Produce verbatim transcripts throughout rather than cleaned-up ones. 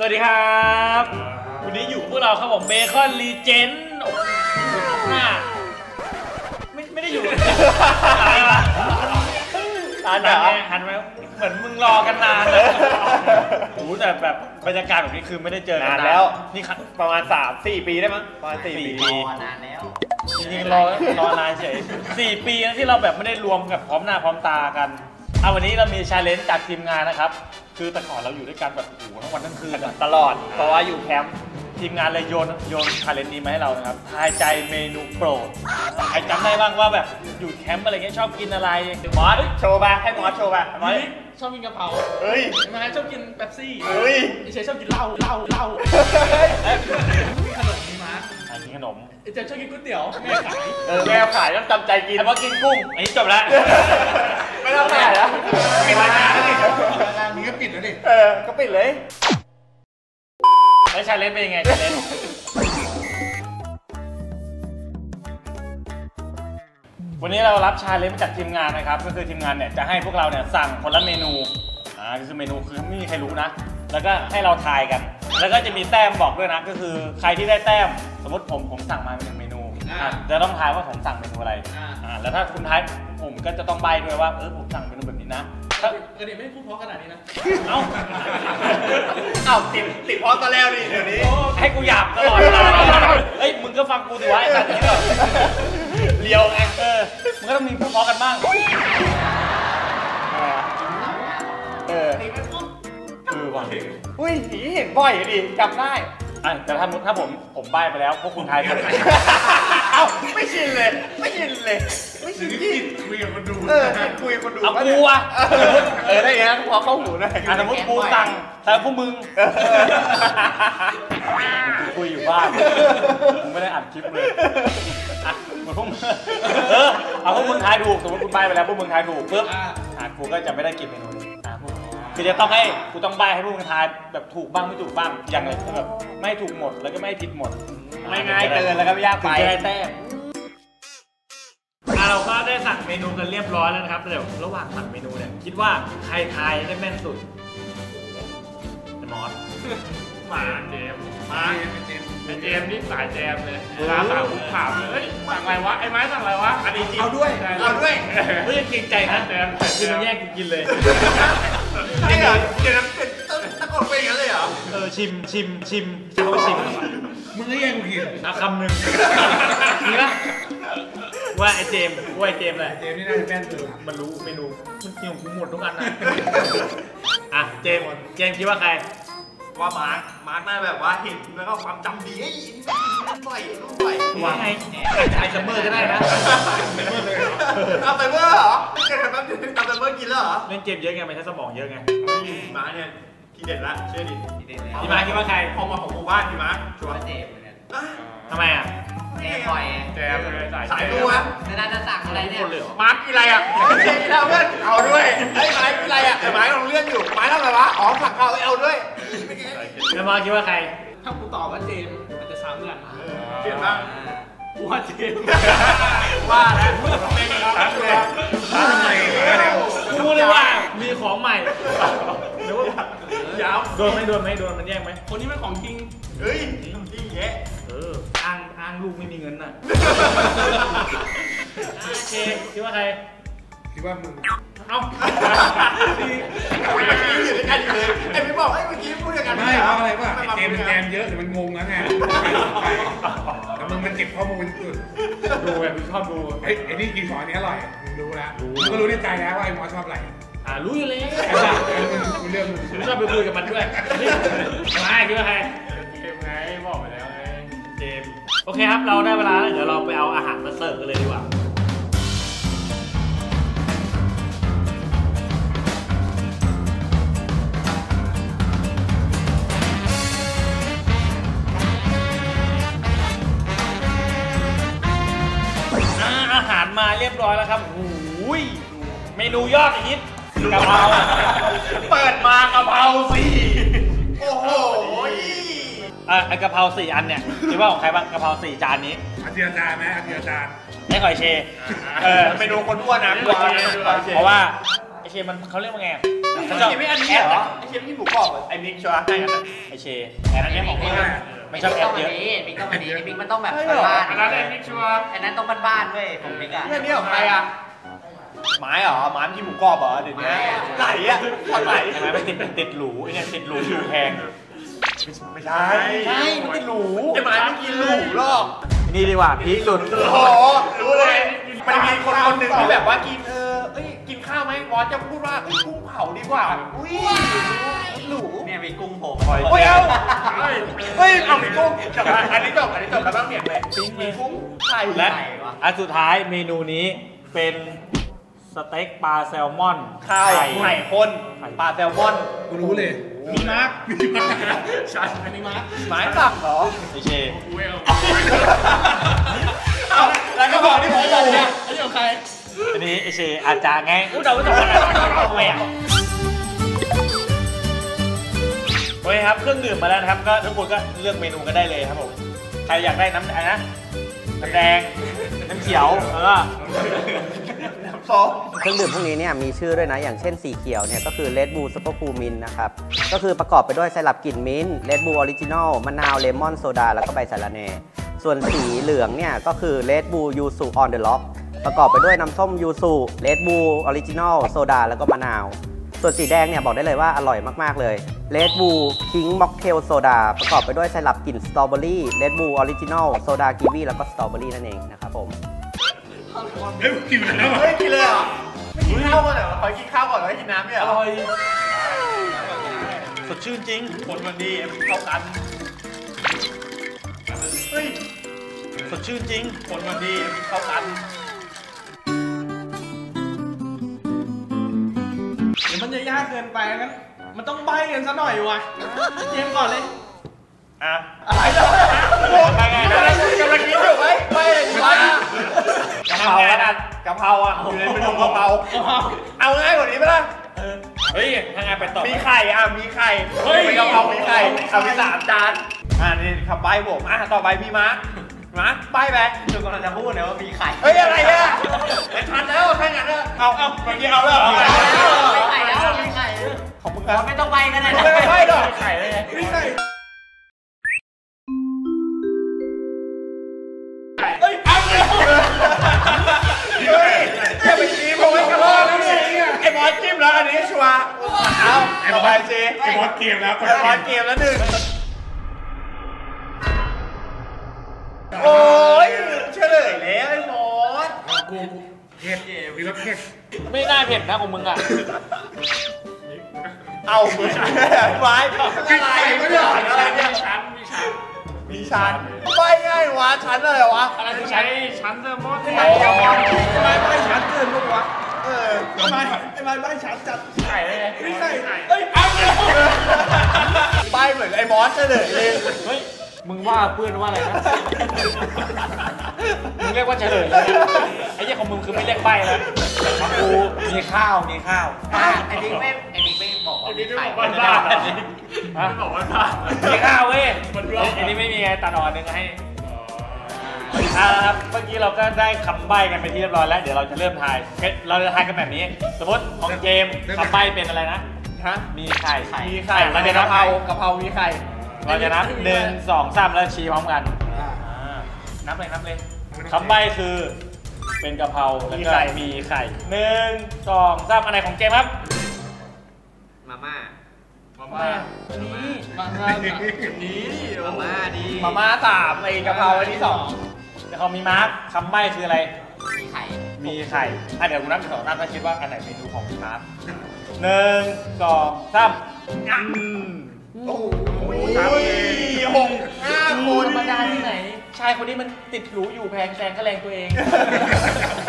สวัสดีครับวันนี้อยู่พวกเราครับผมเบคอนรีเจนต์ไม่ไม่ได้อยู่ตาหนาหันไหมเหมือนมึงรอกันนานเลยโอ้แต่แบบบรรยากาศแบบนี้คือไม่ได้เจอกันนานแล้วนี่ประมาณ สามถึงสี่ ปีได้มั้งประมาณสี่ปีนานแล้วจริงๆรอรอนานเฉยสี่ปีนะที่เราแบบไม่ได้รวมกับพร้อมหน้าพร้อมตากันเอาวันนี้เรามีชาเลนจ์จากทีมงานนะครับคือแต่ก่อนเราอยู่ด้วยกันแบบโอ้โหทั้งวันทั้งคืนตลอดเพราะว่าอยู่แคมป์ทีมงานเลยโยนโยนชาเลนจ์นี้มาให้เรานะครับทายใจเมนูโปรดใครจำได้บ้างว่าแบบอยู่แคมป์อะไรเงี้ยชอบกินอะไรหมอโชว์บ้างให้หมอโชว์บ้างหมอชอบกินกะเพราเฮ้ยมาชอบกินเป๊ปซี่เฮ้ยไอ้เชฟชอบกินเหล้าเหล้าเหล้าขนมมีมาอันนี้ขนมไอ้เชฟชอบกินก๋วยเตี๋ยวแม่ขายเออแม่ขายต้องจำใจกินเพราะกินกุ้งอันนี้จบแล้วไม่ต้องแต่แล้วปิดรายการแล้วดิมึงก็ปิดแล้วดิเออก็ปิดเลยแล้วชาเลนจ์เป็นยังไงชาเลนจ์วันนี้เรารับชาเลนจ์มาจากทีมงานนะครับก็คือทีมงานเนี่ยจะให้พวกเราเนี่ยสั่งคนละเมนูอ่าคือเมนูคือไม่มีใครรู้นะแล้วก็ให้เราทายกันแล้วก็จะมีแต้มบอกด้วยนะก็คือใครที่ได้แต้มสมมติผมผมสั่งมาเป็นเมนูอ่าจะต้องทายว่าผมสั่งเมนูอะไรอ่าแล้วถ้าคุณทายผมก็จะต้องใบ้ด้วยว่าเออผมสั่งเมนูแบบนี้นะเออเดี๋ยวไม่พูดเพราะขนาดนี้นะเอ้าเอ้าติดติดเพราะตอนแรกดิเดี๋ยวนี้ให้กูหยาบตลอดเฮ้ยมึงก็ฟังกูสิวะไอ้สัตว์นี่เหรอเลี้ยวไงเออมึงก็ต้องมีพูดเพราะกันบ้างเออเออว่ะอุ้ยผีเห็นบ่อยดิจำได้อ่ะแต่ถ้าถ้าผมผมใบ้ไปแล้วพวกคุณทายกันเอ้าไม่ชินเลยไม่ชินเลยไม่ชินที่คุยกับคนดูเออคุยกับคนดูเอากูอ่ะเออได้ยังพอเข้าหูได้อ่ะสมมติกูสั่งแต่พวกมึงคุยอยู่บ้านผมไม่ได้อัดคลิปเลยอ่ะเหมือนพวกมึงเออเอาพวกมึงทายถูกสมมติคุณใบ้ไปแล้วพวกมึงทายถูกปึ๊บอ่ะกูก็จะไม่ได้กินเมนูนี้คือจะต้องให้กูต้องใบ้ให้พวกมึงทายแบบถูกบ้างไม่ถูกบ้างอย่างไรก็แบบไม่ถูกหมดแล้วก็ไม่ผิดหมดไม่ง่ายเกินแล้วก็ไม่ยากไปได้แต้มเราก็ได้สั่งเมนูกันเรียบร้อยแล้วนะครับเดี๋ยวระหว่างสั่งเมนูเนี่ยคิดว่าใครทายได้แม่นสุดมอสมาเจมมาเจมเจมนี่สายแจมเลยสายขาผู้ขาเฮ้ยสั่งอะไรวะไอ้ไม้สั่งอะไรวะอันนี้จริงเอาด้วยเอาด้วยไม่จริงใจนะแจมคือมันแย่งกินเลยใช่เหรอเดี๋ยวนะเป็นตะโกนไปอย่างนั้นเลยเหรอเออชิมชิมชิมเขาไปชิมมึงก็แย่งกูกินเอาคำหนึ่งนี่นะว่าไอ้เจมว่าไอ้เจมเลยเจมนี่น่าจะแม่นสุดมันรู้ไม่รู้มันกินของกูหมดทุกอันนะอ่ะเจมเจมคิดว่าใครว่ามาร์คมาร์คน่าแบบว่าเห็นแล้วก็ความจำดีไอ้ยินบ่อยบ่อยว่าไงไอ้ซัมเมอร์ก็ได้นะเอาไปเมื่อเหรอเกิดแบบนั้นทำซัมเมอร์กินแล้วเหรอเล่นเกมเยอะไงมันใช้สมองเยอะไงมาร์คเนี่ยทีเด็ดละเชื่อดิทีเด็ดแล้วพี่มาร์คคิดว่าใครพอมาของหมู่บ้านพี่มาร์คชัวร์เจมเนี่ยทำไมอ่ะแจมบ่อยแจมสายตัวในนั้นจะสั่งอะไรเนี่ยมาร์คกินอะไรอ่ะเจมกินแล้วเพื่อนเอาด้วยไอ้ไม้กินอะไรอ่ะไอ้ไม้ลองเลื่อนอยู่ไม้ทำอะไรวะอ๋อผักเอาเอาด้วยแล้วมาคิดว่าใครถ้ากูตอบว่าเจมมันจะซ้ำกันเขียนว่าว่าเจมว่าแล้วไม่มีอะไรเลยกูเลยว่ามีของใหม่เดี๋ยวว่ายาวโดนไม่โดนไม่โดนมันแย่งไหมคนนี้เป็นของจริงเฮ้ยของจริงแยะเอออ้างอ้างลูกไม่มีเงินน่ะเจมคิดว่าใครคิดว่ามึงเอ้าไอ้ไม่บอกไอ้เมื่อกี้พูดกันไม่เอาอะไรป่ะเกมมันแกมเยอะแต่มันงงนะไงแต่มึงมันเก็บข้อมูลสุดดูแบบชอบดูไอ้นี่กินของนี้อร่อยมึงรู้แล้วก็รู้ในใจแล้วว่าไอ้หมอชอบอะไรอ่ารู้อยู่แล้วเรื่องมึงชอบไปคุยกับมันด้วยไม่คิดว่าใครเกมไงบอกไปแล้วไงเกมโอเคครับเราได้เวลาแล้วเดี๋ยวเราไปเอาอาหารมาเสิร์ฟกันเลยดีกว่ามาเรียบร้อยแล้วครับโอ้ยเมนูยอดฮิตกะเพราเปิดมากะเพราสี่โอ้โหอ่ะกะเพราสี่อันเนี่ยคิดว่าของใครบ้างกะเพราสี่จานนี้อาทิตย์จานไหมอาทิตย์จานได้ขอเชเออเมนูคนอ้วนนะเพราะว่าไอเชมันเขาเรียกว่าไง เชฟไม่อันนี้เหรอไอเชฟที่หมูกรอบไอมิกชัวร์ให้กันนะไอเชฟแต่อันนี้ของพี่ไม่ชอบแอปเยอะมิกต้องมาดีมิกมันต้องแบบบ้านอันนั้นไอมิกชัวร์อันนั้นต้องบ้านๆเว้ยของมิกอะเนี่ยนี่ของใครอะไม้เหรอไม้ที่หมูกรอบเหรอเดี๋ยวนี้ไหลอะไหลใช่ไหมมันติดติดหรูไอเนี่ยติดหรูอยู่แพงไม่ใช่ใช่มันติดหรูจะไม้มันกินหรูหรอกนี่ดีกว่าพีคสุดโอ้รู้เลยมันมีคนคนหนึ่งที่แบบว่ากินเออเอ้ยกินข้าวไหมวอสจะพูดว่ากุ้งเผาดีกว่าอุ้ยหรูเนี่ยมีกุ้งโผล่มาเฮ้ยเอาเฮ้ยเอามีกุ้งจบอันนี้จบอันนี้จบแล้วบ้างเนี่ยเลยมีกุ้งไข่และอันสุดท้ายเมนูนี้เป็นสเต็กปลาแซลมอนไข่ไข่ข้นปลาแซลมอนกูรู้เลยมีมาร์กมีมาร์กใช่อันนี้มาร์กหมายสั่งเหรอไอเชฟแล้วก็บอกที่ผมบอกเนี่ยอันนี้ของใครอันนี้ไอเชฟอาจารย์ไงอุ้ยเราจะอะไรเราแหวกโอเคครับเครื่องดื่มมาแล้วนะครับก็ทุกคนก็เลือกเมนูกันได้เลยครับผมใครอยากได้น้ำอะไรนะน้ำแดงน้ำเขียวแล้วก็เครื่องดื่มพวกนี้เนี่ยมีชื่อด้วยนะอย่างเช่นสีเขียวเนี่ยก็คือ Red Bull Super Cool Mint นะครับก็คือประกอบไปด้วยไซรัปกลิ่นมิ้นท์ Red Bull Original มะนาวเลมอนโซดาแล้วก็ใบสะระแหน่ส่วนสีเหลืองเนี่ยก็คือ Red Bull Yuzu On The Rock ประกอบไปด้วยน้ำส้มยูสุ Red Bull Original โซดาแล้วก็มะนาวส่วนสีแดงเนี่ยบอกได้เลยว่าอร่อยมากๆเลย Red Bull Pink Mocktail Soda ประกอบไปด้วยไซรัปกลิ่นสตรอเบอรี่ Red Bull Original โซดากีวีแล้วก็สตรอเบอรี่นั่นเองนะครับผมเฮ้ยกินเลยเฮ้ยกินเลยเหรอไม่กินข้าวก่อนเหรอขอกินข้าวก่อนแล้วกินน้ำเนี่ยอร่อยสดชื่นจริงคนมันดีเข้ากันเฮ้ยสดชื่นจริงคนมันดีเข้ากันเดี๋ยวมันจะยากเกินไปงั้นมันต้องใบ้กันซะหน่อยวะเกมก่อนเลยอ่ะอะไรต่อไปไงกำลังกินอยู่ไหมไม่กะเพราอ่ะกะเพราอ่ะอยู่ในเมนูกะเพราเอาง่ายกว่านี้ไหมล่ะเฮ้ยทางงานไปต่อมีไข่อ่ะมีไข่เฮ้ยกะเพรามีไข่เอาไปสามจานอ่ะนี่ทำใบผมอ่ะต่อไปพี่มาร์คมาร์คใบไปจนกำลังจะพูดเนี่ยว่ามีไข่เฮ้ยอะไรอ่ะไม่ทันแล้วแค่งั้นเนอะเอาเอาเมื่อกี้เอาแล้วมีไข่แล้วมีไข่ขอบคุณครับไม่ต้องใบกันนะไม่ใบหรอกไข่เลยมีไข่แล้วอันนี้ชัวร์เอาต่อไปเจไอ้บอสเกมแล้วไอ้บอสเกมแล้วหนึ่งโอ้ยเฉลยแล้วไอ้บอสกูเผ็ดเย่วิลเผ็ดไม่น่าเผ็ดนะของมึงอ่ะเอามือไว้กินไข่ไม่ได้อะไรเนี่ยชั้นมีชั้นมีชั้นไม่ง่ายวะชั้นอะไรวะอะไรที่ใช้ชั้นเซอร์โมนที่ไหนไม่ไม่ชั้นเกินพวกวะไอ้ไม้ไม้ฉันจัดไข่เลยไม่ใช่เอ้ยเอาเลยไปเหมือนไอ้มอสเลยเฮ้ยมึงว่าเพื่อนว่าอะไรนะมึงเรียกว่าเฉลยเลยไอ้เจ้าของมึงคือไม่เรียกใบแล้วกูมีข้าวมีข้าวไอ้บิ๊กไม่ไอ้บิ๊กไม่บอกว่าไข่มันบ้ามันบอกว่าบ้ามีข้าวเว้ยไอ้นี่ไม่มีไงตาดอนนึงให้เมื่อกี้เราก็ได้คำใบ้กันไปที่เรียบร้อยแล้วเดี๋ยวเราจะเริ่มทายเราจะทายกันแบบนี้สมมติของเจมคำใบ้เป็นอะไรนะฮะมีไข่มีไข่เราจะนับเอากะเพรามีไข่เราจะนับหนึ่งสองสามแล้วชี้พร้อมกันนับเลยนับเลยคำใบ้คือเป็นกะเพราแล้วก็มีไข่หนึ่งสองสามอะไรของเจมครับมาม่ามาม่านี่มาม่านี่มาม่าดีมาม่าสามไอกะเพราอันที่สองแต่เขามีมาร์คคำใบ้คืออะไรมีไข่มีไข่อ่ะเดี๋ยวคุณนับสองนับแล้วคิดว่าอันไหนเมนูของมีมาร์คหนึ่งสองสามโอ้โหหกห้าคนธรรมดาที่ไหนชายคนนี้มันติดหรูอยู่แพงแซงก็แรงตัวเอง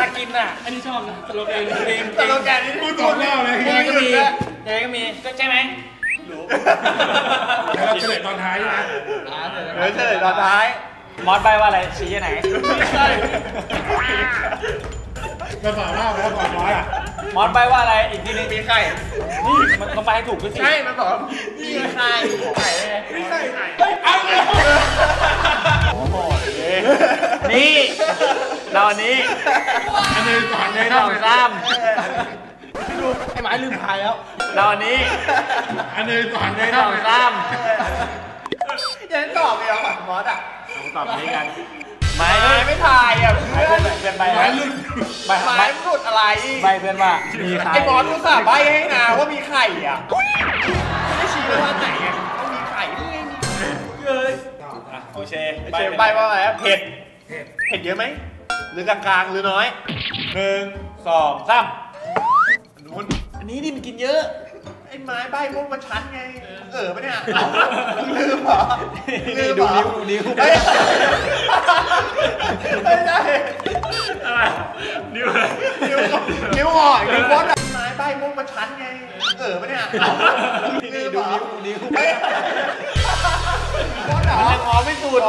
ตะกินอ่ะอันนี้ชอบนะสโลแกนเองสโลแกนนี่พูดตรงแล้วเลยแกก็มีแกก็มีก็ใช่ไหมรู้เราเฉลยตอนท้ายใช่ไหมเราเฉลยตอนท้ายมอสใบว่าอะไรชี้ยังไงใช่กระเป๋าหน้าแล้วกระเป๋าน้อยอ่ะมอสใบว่าอะไรอีกทีนึงมีไข่นี่มันต้องไปให้ถูกด้วยสิใช่มันบอกมีไข่ไข่เลยไม่ใช่ไข่เอาเลยโอ้โหนี่เราอันนี้อันนี้ก่อนเลยน้องซ้ำดู ไอ้หมายลืมพายแล้วตอนนี้อันนี้สอนได้สองสามยังตอบไม่เอาฝันมอสอ่ะตอบไม่กันหมายไม่พายอ่ะเพื่อนเป็นใบหมายลืมหมายหลุดอะไรใบเพื่อนว่ามีไข่ไอ้มอสรู้สึกใบให้นาว่ามีไข่อ่ะไม่ชี้เลยว่าไหนต้องมีไข่ด้วยเลยโอเคโอเคใบว่าอะไรเผ็ดเผ็ดเยอะไหมหรือกลางๆหรือน้อยหนึ่งสองสามนู้นอันนี้นี่มันกินเยอะไอ้ไม้ใบพวกมันชันไงเออปะเนี่ยลืมเหรอลืมดูนิ้วดูนิ้วไม่ได้อะไรนิ้วนิ้วนิ้วอ่อนนิ้วก้อนไอ้ไม้ใบพวกมันชันไงเออปะเนี่ยลืมดูนิ้วดูนิ้วไม่ก้อนเหรอมันอ่อนไม่สุด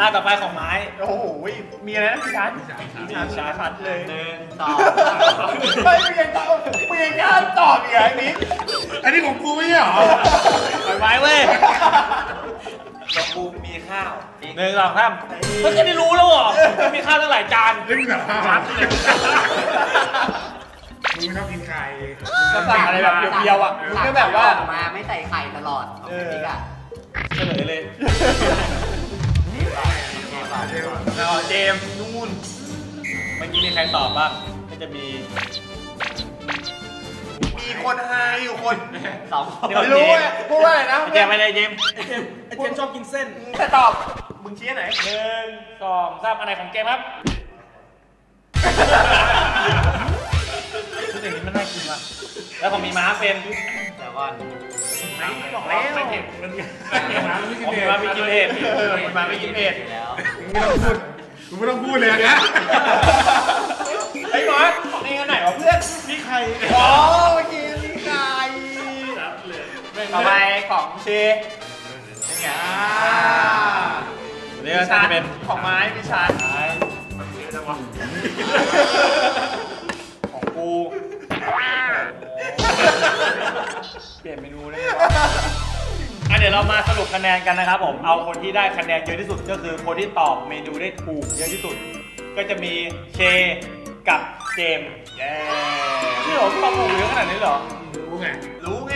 อ่าต่อไปของไม้โอ้โหมีอะไรนะพี่ชันพี่ชันชัดเลยหนึ่งสองไม่เปลี่ยนตอบเปลี่ยนแค่ตอบอย่างนี้อันนี้ของกูไม่ใช่หรอไม้เว้ยของกูมีข้าวหนึ่งสองสามเขาจะได้รู้แล้วเหรอมีข้าวตั้งหลายจานเรื่องแบบชัดเลยมึงชอบกินไข่ก็สั่งอะไรแบบเดียวๆอ่ะมึงก็แบบว่ามาไม่ใส่ไข่ตลอดเออเฉลยเลยเราเจมนู่นเมื่อกี้มีใครตอบบ้างก็จะมีมีคนไฮอยู่คนสองไม่รู้เลยพูดว่าอะไรนะเจมอะไรเจมเจมชอบกินเส้นแต่ตอบมึงชี้ไหนหนึ่งสองสามอะไรของเจมครับตัวอย่างนี้มันน่ากินว่ะแล้วผมมีม้าเป็นเดี๋ยวก่อนไม่บอกแล้วไม่เผ็ดมันมาไม่กินเผ็ดมาไม่กินเผ็ดมาไม่กินเผ็ดแล้วไม่ต้องพูดกูไม่ต้องพูดเลยนะไอ้บอสของเองไหนวะเพื่อนนี่ใครอ๋อเมื่อกี้นี่ใครต่อไปของเชฟนี่ไงนี่ก็จะเป็นของไม้พิชานของกูเปลี่ยนเมนูเลยอ่ะเดี๋ยวเรามาสรุปคะแนนกันนะครับผมเอาคนที่ได้คะแนนเยอะที่สุดก็คือคนที่ตอบเมนูได้ถูกเยอะที่สุดก็จะมีเชกับเจมเย้ที่ผมตอบถูกเยอะขนาดนี้เหรอรู้ไงรู้ไง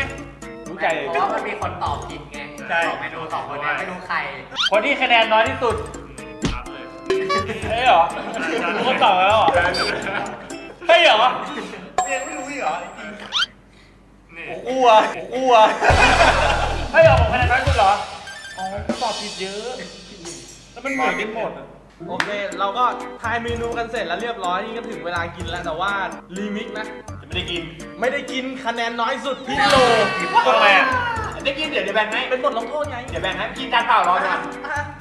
รู้ใจเพราะมันมีคนตอบผิดไงตอบเมนูสองคนนี้ไม่รู้ใครคนที่คะแนนน้อยที่สุดใช่เหรอรู้คนตอบแล้วเหรอใช่เหรอเรียนไม่รู้เหรออ้วอ้วให้ออกของคะแนนน้อยสุดเหรออ๋อตอบผิดเยอะแล้วมันหมดกันหมดโอเคเราก็ทายเมนูกันเสร็จแล้วเรียบร้อยนี่ก็ถึงเวลากินแล้วแต่ว่าลิมิตนะจะไม่ได้กินไม่ได้กินคะแนนน้อยสุดที่โลก็แม่ได้กินเดี๋ยวเดี๋ยวแบ่งให้เป็นบทลงโทษไงเดี๋ยวแบ่งให้กินจานเปล่ารอนะ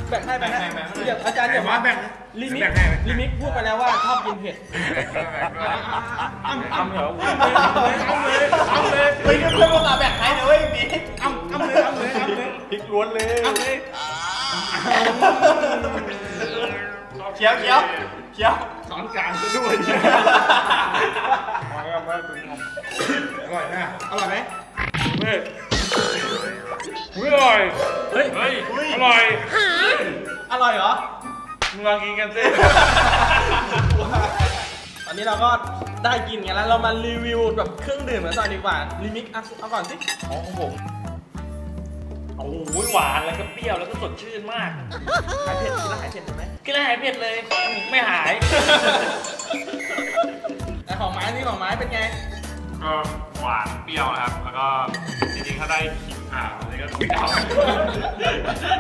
แบ่งให้แบ่งให้เดี๋ยวอาจารย์เดี๋ยวมาแบ่งลิมิตลิมิตพูดไปแล้วว่าชอบกินเผ็ดอ้ำอ้ำเหรออ้ำเลยอ้ำเลยไปเพื่อนมาแบ่งให้นะเว้ยนี่อ้ำอ้ำเลยอ้ำเลยอ้ำเลยพริกล้วนเลยอ้ำเลยเคี้ยวเคี้ยวเคี้ยวสอนกลางซะด้วยอร่อยนะอร่อยไหมเฮ้ยอร่อยเฮ้ยอร่อยอร่อยเหรอมึงลองกินกันสิตอนนี้เราก็ได้กินกันแล้วเรามารีวิวแบบเครื่องดื่มกันตอนดีกว่าลิมิกอ่ะเอาก่อนสิอ๋อของผมโอ้ยหวานแล้วก็เปรี้ยวแล้วก็สดชื่นมากหายเผ็ดกินแล้วหายเผ็ดไหมกินแล้วหายเผ็ดเลยไม่หายแต่ของไม้นี่ของไม้เป็นไงก็หวานเปรี้ยวนะครับแล้วก็จริงๆถ้าได้ขิงข่าวอะไรก็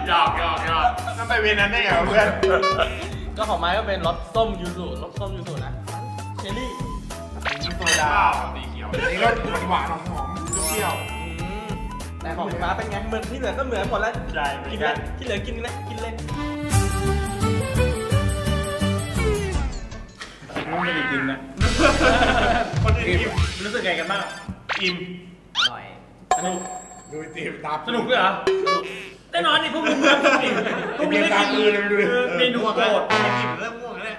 ยอดยอดยอดยอดนั่นไปเวนั้นได้ไงเพื่อนก็ของไม้ก็เป็นรสส้มยูสุรสส้มยูสุนะเชอรี่น้ำโซดาสีเขียวนี่ก็หวานหอมหอมเปรี้ยวแต่ของม้าเป็นไงเหมือนที่เหลือก็เหมือนหมดแล้วกินเลยที่เหลือกินเลยกินเลยไม่ได้กินนะคนอื่นอิ่มรู้สึกไงกันบ้างอิ่มอร่อยสนุกดูตีบตาสนุกด้วยเหรอแน่นอนนี่พวกมึงเริ่มติดพวกมึงได้กินเมนูโปรดอิ่มเริ่มง่วงแล้ว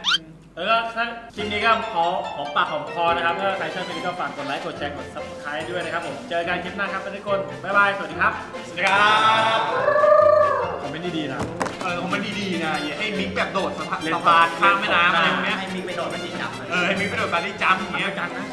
แล้วก็ถ้าคลิปนี้ก็ขอหอมปากหอมคอนะครับถ้าใครชอบคลิปนี้ก็ฝากกดไลค์กดแชร์กดซับสไครต์ด้วยนะครับผมเจอกันคลิปหน้าครับทุกคนบ๊ายบายสวัสดีครับสวัสดีครับ ดีๆนะเออมันดีๆนะอย่าให้มิกแบบโดดสะพานสะพานข้ามแม่น้ำอะไรพวกนี้ให้มิกไปโดดไปที่จับเออให้มิกไปโดดไปที่จับอย่างเงี้ยจังนะ